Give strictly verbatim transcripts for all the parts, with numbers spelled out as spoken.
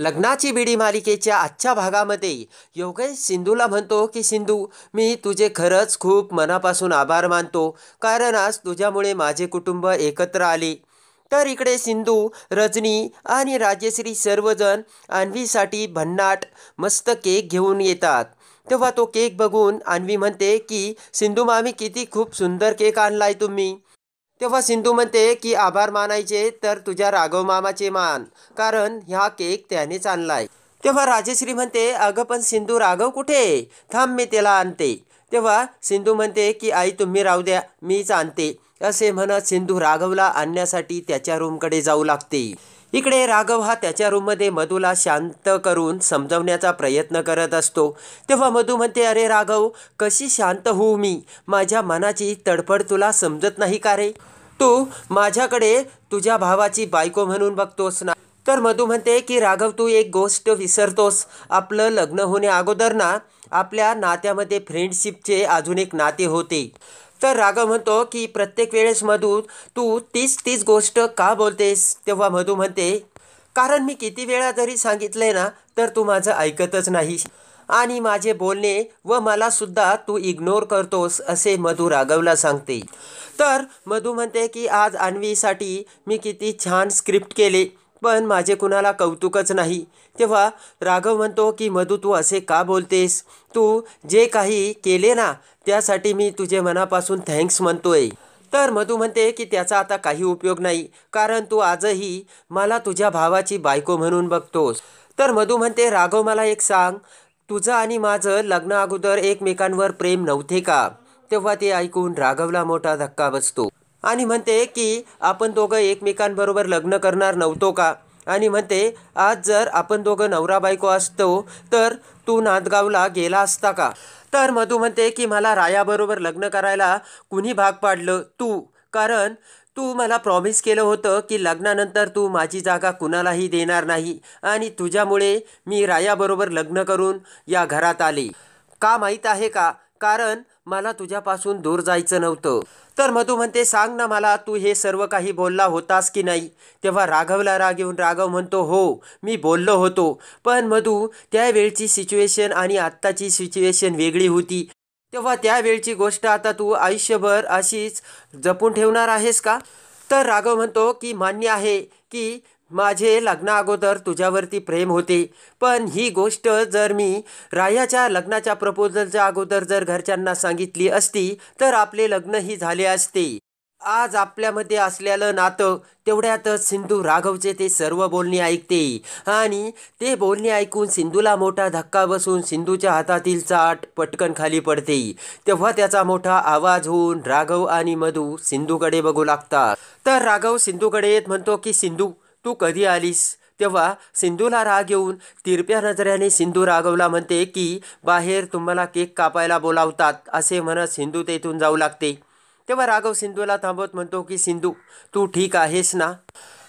लग्नाची बिडी मालिकेच्या आजच्या भागामध्ये योगेश सिंधूला म्हणतो की सिंधू, मी तुझे खरंच खूप मनापासून आभार मानतो, कारण आज तुझ्यामुळे माझे कुटुंब एकत्र आले। तर इकडे सिंधू, रजनी आणि राजेश्री सर्वजण अन्वीसाठी भन्नाट मस्त केक घेऊन येतात। तेव्हा तो केक बघून अन्वी म्हणते की सिंधू मामी, किती खूप सुंदर केक आणलाय तुम्ही। तेव्हा सिंधू म्हणते की आभार मानायचे तर तुझ्या राघव मामाचे मान, कारण हा केक त्यानेच आणलाय। तेव्हा राजेश्री म्हणते, अगं पण सिंधू, राघव कुठे? थांब, मी त्याला आणते। तेव्हा सिंधू म्हणते की आई, तुम्ही राहू द्या, मीच आणते। असे म्हणत सिंधू राघवला आणण्यासाठी त्याच्या रूमकडे जाऊ लागते। इकडे राघव हा त्याच्या रूममध्ये मधूला शांत करून समजवण्याचा प्रयत्न करत असतो। तेव्हा मधू म्हणते, अरे राघव, कशी शांत होऊ मी? माझ्या मनाची तडफड तुला समजत नाही का रे? तू माझ्याकडे तुझ्या भावाची बायको म्हणून बघतोस ना? तर मधू म्हणते की राघव, तू एक गोष्ट विसरतोस, आपलं लग्न होण्या अगोदर ना आपल्या नात्यामध्ये फ्रेंडशिपचे अजून एक नाते होते। तर राघव म्हणतो की प्रत्येक वेळेस मधू, तू तीच तीच गोष्ट का बोलतेस? तेव्हा मधू म्हणते, कारण मी किती वेळा जरी सांगितले ना तर तू माझं ऐकतच नाही, आणि माझे बोलणे व मला सुद्धा तू इग्नोर करतोस, असे मधू राघवला सांगते। तर मधू म्हणते की आज अन्वीसाठी मी किती छान स्क्रिप्ट केले, पण माझे कुणाला कौतुकच नाही। तेव्हा राघव म्हणतो की मधू, तू असे का बोलतेस? तू जे काही केले ना त्यासाठी मी तुझे मनापासून थँक्स म्हणतोय। तर मधू म्हणते की त्याचा आता काही उपयोग नाही, कारण तू आजही मला तुझ्या भावाची बायको म्हणून बघतोस। तर मधू म्हणते, राघव मला एक सांग, तुझं आणि माझं लग्न अगोदर एकमेकांवर प्रेम नव्हते का? तेव्हा ते ऐकून राघवला मोठा धक्का बसतो आणि म्हणते की आपण दोघं एकमेकांबरोबर लग्न करणार नव्हतो का? आणि म्हणते, आज जर आपण दोघं नवरा बायको असतो तर तू नांदगावला गेला असता का? तर मधू म्हणते की मला रायाबरोबर लग्न करायला कुणी भाग पाडलं? तू, कारण तू मला प्रॉमिस केलं होतं की लग्नानंतर तू माझी जागा कुणालाही देणार नाही, आणि तुझ्यामुळे मी रायाबरोबर लग्न करून या घरात आले का माहीत आहे का? कारण मला तुझ्यापासून दूर जायचं नव्हतं। तर मधू म्हणते, सांग ना मला, तू हे सर्व काही बोलला होतास की नाही? तेव्हा राघवला राग येऊन राघव म्हणतो, हो, मी बोललो होतो, पण मधू, त्यावेळची सिच्युएशन आणि आत्ताची सिच्युएशन वेगळी होती। तेव्हा त्यावेळची गोष्ट आता तू आयुष्यभर अशीच जपून ठेवणार आहेस का? तर राघव म्हणतो की मान्य आहे की माझे लग्ना अगोदर तुझ्यावरती प्रेम होते, पण ही गोष्ट जर मी रायाच्या लग्नाच्या प्रपोजलच्या अगोदर जर घरच्यांना सांगितली असती तर आपले लग्नही झाले असते। आज आपल्यामध्ये असलेलं नातं, तेवढ्यातच सिंधू राघवचे ते सर्व बोलणे ऐकते, आणि ते बोलणे ऐकून सिंधूला मोठा धक्का बसून सिंधूच्या हातातील चाट पटकन खाली पडते। तेव्हा त्याचा मोठा आवाज होऊन राघव आणि मधू सिंधूकडे बघू लागतात। तर राघव सिंधूकडे येत म्हणतो की सिंधू, तू कधी आलीस? तेव्हा सिंधूला राग येऊन तिरप्या नजरेने सिंधू राघवला म्हणते की बाहेर तुम्हाला केक कापायला बोलावतात, असे म्हणत सिंधू तेथून जाऊ लागते। तेव्हा राघव सिंधूला थांबवत म्हणतो की सिंधू, तू ठीक आहेस ना?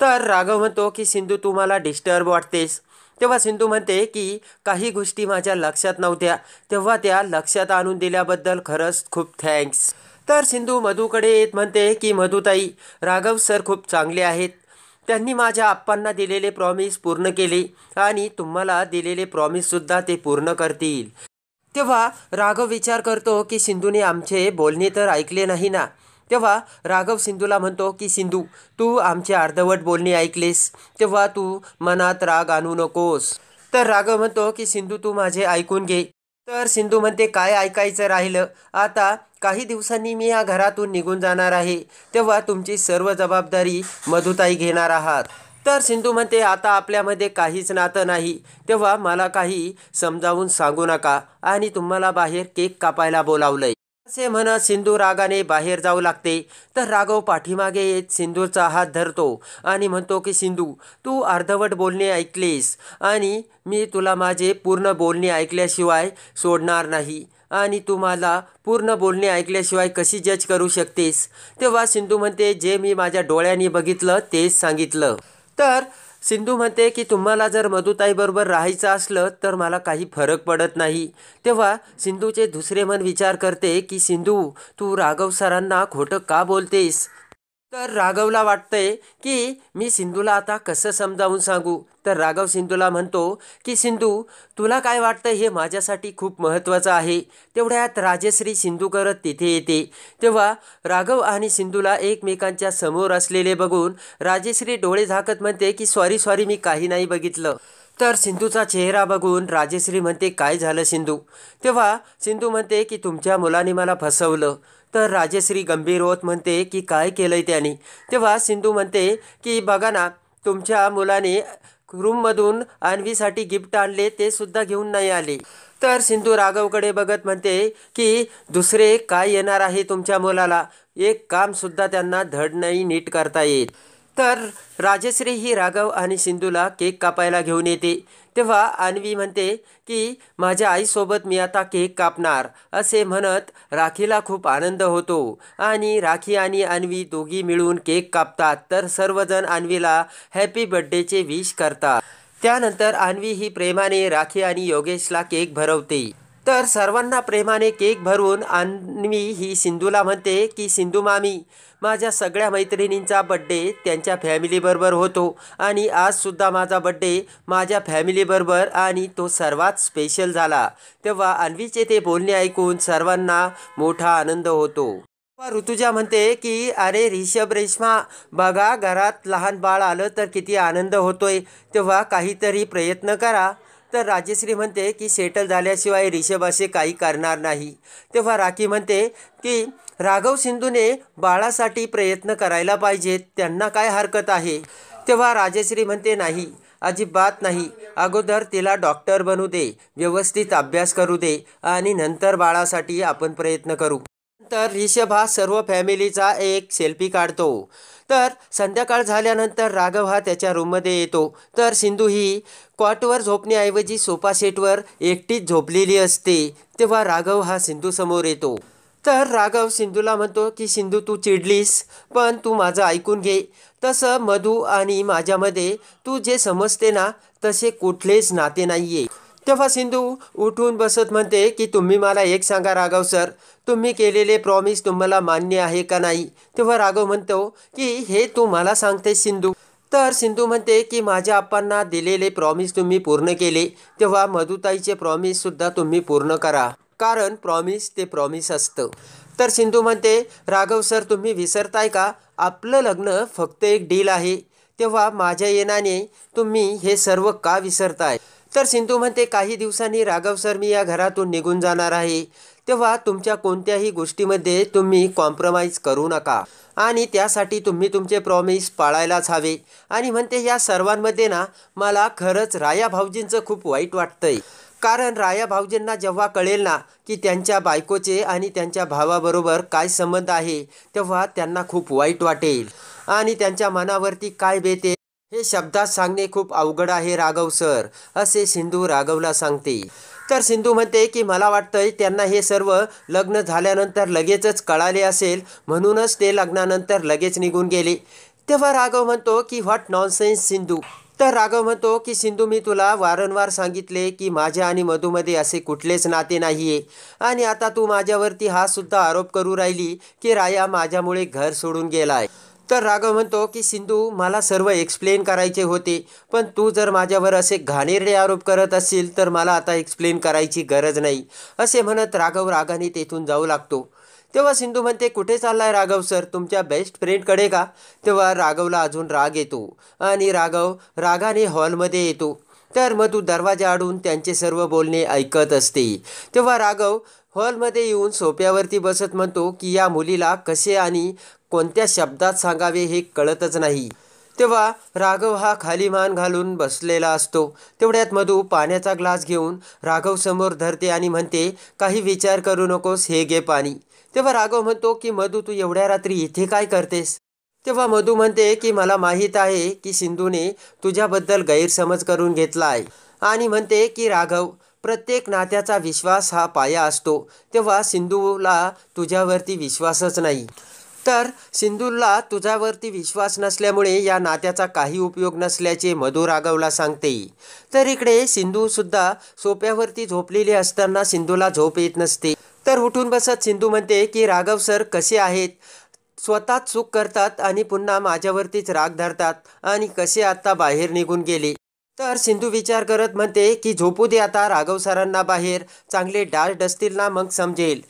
तर राघव म्हणतो की सिंधू, तू मला डिस्टर्ब वाटतेस। तेव्हा सिंधू म्हणते की काही गोष्टी माझ्या लक्षात नव्हत्या, तेव्हा त्या लक्षात आणून दिल्याबद्दल खरंच खूप थँक्स। तर सिंधू मधूकडे येत म्हणते की मधूताई, राघव सर खूप चांगले आहेत, त्यांनी माझ्या आप्पांना दिलेले प्रॉमिस पूर्ण केले, आणि तुम्हाला दिलेले प्रॉमिससुद्धा ते पूर्ण करतील। तेव्हा राघव विचार करतो की सिंधूने आमचे बोलणे तर ऐकले नाही ना? तेव्हा राघव सिंधूला म्हणतो की सिंधू, तू आमचे अर्धवट बोलणे ऐकलेस, तेव्हा तू मनात राग आणू नकोस। तर राघव म्हणतो की सिंधू, तू माझे ऐकून घे। तर सिंधू म्हणते, काय ऐकायचं राहिलं? आता काही दिवसांनी मी या घरातून निघून जाणार आहे, तेव्हा तुमची सर्व जबाबदारी मधुताई घेणार आहात। तर सिंधू म्हणते, आता आपल्यामध्ये काहीच नातं नाही, तेव्हा मला काही समजावून सांगू नका, आणि तुम्हाला बाहेर केक कापायला बोलावलंय, असे म्हणत सिंधू रागाने बाहेर जाऊ लागते। तर राघव पाठीमागे येत सिंधूचा हात धरतो आणि म्हणतो की सिंधू, तू अर्धवट बोलणे ऐकलेस, आणि मी तुला माझे पूर्ण बोलणे ऐकल्याशिवाय सोडणार नाही, आणि तू मला पूर्ण बोलणे ऐकल्याशिवाय कशी जज करू शकतेस? तेव्हा सिंधू म्हणते, जे मी माझ्या डोळ्यांनी बघितलं तेच सांगितलं। तर सिंधू म्हणते की तुम्हाला जर मधुताईबरोबर राहायचं असलं तर मला काही फरक पडत नाही। तेव्हा सिंधूचे दुसरे मन विचार करते की सिंधू, तू राघव सरांना खोटं का बोलतेस? तर राघवला वाटतंय की मी सिंधूला आता कसं समजावून सांगू. तर राघव सिंधूला म्हणतो की सिंधू तुला काय वाटतं हे माझ्यासाठी खूप महत्त्वाचं आहे. तेवढ्यात राजश्री सिंधू करत तिथे येते तेव्हा राघव आणि सिंधूला एकमेकांच्या समोर असलेले बघून राजश्री डोळे झाकत म्हणते की सॉरी सॉरी मी काही नाही बघितलं. तर सिंधूचा चेहरा बघून राजश्री म्हणते काय झालं सिंधू. तेव्हा सिंधू म्हणते की तुमच्या मुलाने मला फसवलं. तर राजश्री गंभीर होत म्हणते की काय केलंय त्याने. तेव्हा सिंधू म्हणते की बघा ना तुमच्या मुलाने रूममधून आणवीसाठी गिफ्ट आणले ते सुद्धा घेऊन नाही आले. तर सिंधू राघवकडे बघत म्हणते की दुसरे काय येणार आहे तुमच्या मुलाला एक कामसुद्धा त्यांना धड नाही नीट करता येत. तर राजश्री ही राघव आणि सिंधूला केक कापायला घेऊन येते तेव्हा अन्वी म्हणते की माझ्या आईसोबत मी आता केक कापणार असे म्हणत राखीला खूप आनंद होतो आणि राखी आणि अन्वी दोघी मिळून केक कापतात. तर सर्वजण अन्वीला हॅपी बर्थडेचे विश करतात. त्यानंतर अन्वी ही प्रेमाने राखी आणि योगेशला केक भरवते. तर सर्वांना प्रेमाने केक भरून अन्वी ही सिंधूला म्हणते की सिंधू मामी माझ्या सगळ्या मैत्रिणींचा बड्डे त्यांच्या फॅमिलीबरोबर होतो आणि आजसुद्धा माझा बड्डे माझ्या फॅमिलीबरोबर आणि तो सर्वात स्पेशल झाला. तेव्हा अन्वीचे ते बोलणे ऐकून सर्वांना मोठा आनंद होतो. ऋतुजा म्हणते की अरे रिषभ रेश्मा बघा घरात लहान बाळ आलं तर किती आनंद होतोय तेव्हा काहीतरी प्रयत्न करा. तर राजश्री म्हणते की सेटल झाल्याशिवाय रिषभ असे काही करणार नाही. तेव्हा राखी म्हणते की राघव सिंधूने बाळासाठी प्रयत्न करायला पाहिजेत त्यांना काय हरकत आहे. तेव्हा राजश्री म्हणते नाही अजिबात नाही अगोदर तिला डॉक्टर बनू दे व्यवस्थित अभ्यास करू दे आणि नंतर बाळासाठी आपण प्रयत्न करू. तर रिषभ हा सर्व फॅमिलीचा एक सेल्फी काढतो. तर संध्याकाळ झाल्यानंतर राघव हा त्याच्या रूममध्ये येतो. तर सिंधू ही कॉटवर झोपण्याऐवजी सोफा सेटवर एकटीच झोपलेली असते तेव्हा राघव हा सिंधूसमोर येतो. तर राघव सिंधूला म्हणतो की सिंधू तू चिडलीस पण तू माझं ऐकून घे तसं मधू आणि माझ्यामध्ये तू जे समजते ना तसे कुठलेच नाते नाही आहे. तेव्हा सिंधू उठून बसत म्हणते की तुम्ही मला एक सांगा राघव सर तुम्ही केलेले प्रॉमिस तुम्हाला मान्य आहे का नाही. तेव्हा राघव म्हणतो की हे तू मला सांगते सिंधू. तर सिंधू म्हणते की माझ्या आप्पांना दिलेले प्रॉमिस तुम्ही पूर्ण केले तेव्हा मधुताईचे प्रॉमिससुद्धा तुम्ही पूर्ण करा कारण प्रॉमिस ते प्रॉमिस असतं. तर सिंधू म्हणते राघव सर तुम्ही विसरताय का आपलं लग्न फक्त एक डील आहे तेव्हा माझ्या येण्याने तुम्ही हे सर्व का विसरताय. तर सिंधू म्हणते काही दिवसांनी राघव सर मी या घरातून निघून जाणार आहे तेव्हा तुमच्या कोणत्याही गोष्टीमध्ये तुम्ही कॉम्प्रोमाइज करू नका आणि त्यासाठी तुम्ही तुमचे प्रॉमिस पाळायलाच हवे. आणि म्हणते या सर्वांमध्ये ना मला खरंच राया भाऊजींचं खूप वाईट वाटतंय कारण राया भाऊजींना जेव्हा कळेल ना की त्यांच्या बायकोचे आणि त्यांच्या भावाबरोबर काय संबंध आहे तेव्हा त्यांना खूप वाईट वाटेल आणि त्यांच्या मनावरती काय बेते हे शब्दात सांगणे खूप अवघड आहे राघव सर असे सिंधू राघवला सांगते. तर सिंधू म्हणते की मला वाटतंय त्यांना हे सर्व लग्न झाल्यानंतर लगेचच कळाले असेल म्हणूनच ते लग्नानंतर लगेच निघून गेले. तेव्हा राघव म्हणतो की व्हॉट नॉनसेन्स सिंधू. तर राघव म्हणतो की सिंधू मी तुला वारंवार सांगितले की माझ्या आणि मधूमध्ये असे कुठलेच नाते नाही आहे आणि आता तू माझ्यावरती हा सुद्धा आरोप करू राहिली की राया माझ्यामुळे घर सोडून गेला आहे. तर राघव म्हणतो की सिंधू मला सर्व एक्सप्लेन करायचे होते पण तू जर माझ्यावर असे घाणेरडे आरोप करत असशील तर मला आता एक्सप्लेन करायची गरज नाही असे म्हणत राघव रागाने तेथून जाऊ लागतो. तेव्हा सिंधू म्हणते कुठे चाललाय राघव सर तुमच्या बेस्ट फ्रेंडकडे का. तेव्हा राघवला अजून राग येतो आणि राघव रागाने हॉलमध्ये येतो. तर मधू दरवाजा आडून त्यांचे सर्व बोलणे ऐकत असते. तेव्हा राघव हॉलमध्ये येऊन सोप्यावरती बसत म्हणतो की या मुलीला कसे आणि कोणत्या शब्दात सांगावे हे कळतच नाही. तेव्हा राघव हा खाली मान घालून बसलेला असतो. तेवढ्यात मधू पाण्याचा ग्लास घेऊन राघव समोर धरते आणि म्हणते काही विचार करू नकोस हे घे पाणी. तेव्हा राघव म्हणतो की मधू तू एवढ्या रात्री इथे काय करतेस. तेव्हा मधू म्हणते की मला माहीत आहे की सिंधूने तुझ्याबद्दल गैरसमज करून घेतला आहे आणि म्हणते की राघव प्रत्येक नात्याचा विश्वास हा पाया असतो तेव्हा सिंधूला तुझ्यावरती विश्वासच नाही. तर सिंधूला तुझ्यावरती विश्वास नसल्यामुळे या नात्याचा काही उपयोग नसल्याचे मधू राघवला सांगते. तर इकडे सिंधूसुद्धा सोप्यावरती झोपलेली असताना सिंधूला झोप येत नसते. तर उठून बसत सिंधू म्हणते की राघव सर कसे आहेत स्वतः चूक करतात आणि पुन्हा माझ्यावरतीच राग धरतात आणि कसे आता बाहेर निघून गेले। तर सिंधू विचार करत म्हणते की झोपू दे आता, राघव सरांना बाहेर चांगले डास डसतील ना मग समजेल।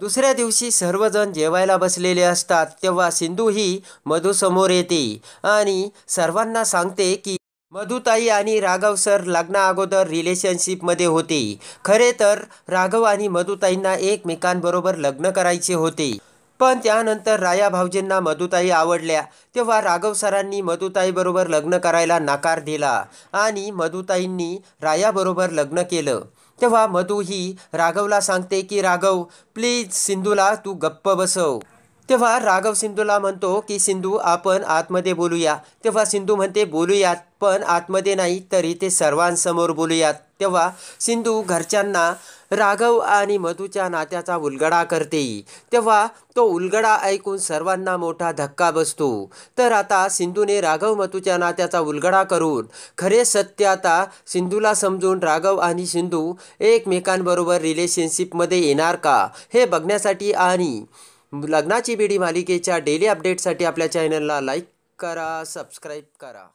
दुसऱ्या दिवशी सर्वजण जेवायला बसलेले असतात तेव्हा सिंधू ही मधू समोर येते आणि सर्वांना सांगते की मधुताई आणि राघव सर लग्ना अगोदर रिलेशनशिपमध्ये होते। खरे तर राघव आणि मधुताईंना एकमेकांबरोबर लग्न करायचे होते, पण त्यानंतर राया भाऊजींना मधुताई आवडल्या तेव्हा राघव सरांनी मधुताईबरोबर लग्न करायला नकार दिला आणि मधुताईंनी रायाबरोबर लग्न केलं। तेव्हा मधु ही राघवला सांगते की राघव प्लीज सिंधूला तू गप्प बसव। तेव्हा राघव सिंधूला म्हणतो की सिंधू आपण आतमध्ये बोलूया। तेव्हा सिंधू म्हणते बोलूयात पण आतमध्ये नाही तरी ते सर्वांसमोर बोलूयात। तेव्हा सिंधू घरच्यांना राघव आणि मधूच्या नात्याचा उलगडा करते तेव्हा तो उलगडा ऐकून सर्वांना मोठा धक्का बसतो। तर आता सिंधूने राघव मधूच्या नात्याचा उलगडा करून खरे सत्य आता सिंधूला समजून राघव आणि सिंधू एकमेकांबरोबर रिलेशनशिपमध्ये येणार का हे बघण्यासाठी आणि लग्नाची बेडी मालिकेच्या डेली अपडेटसाठी आपल्या चॅनलला लाईक करा, सबस्क्राईब करा।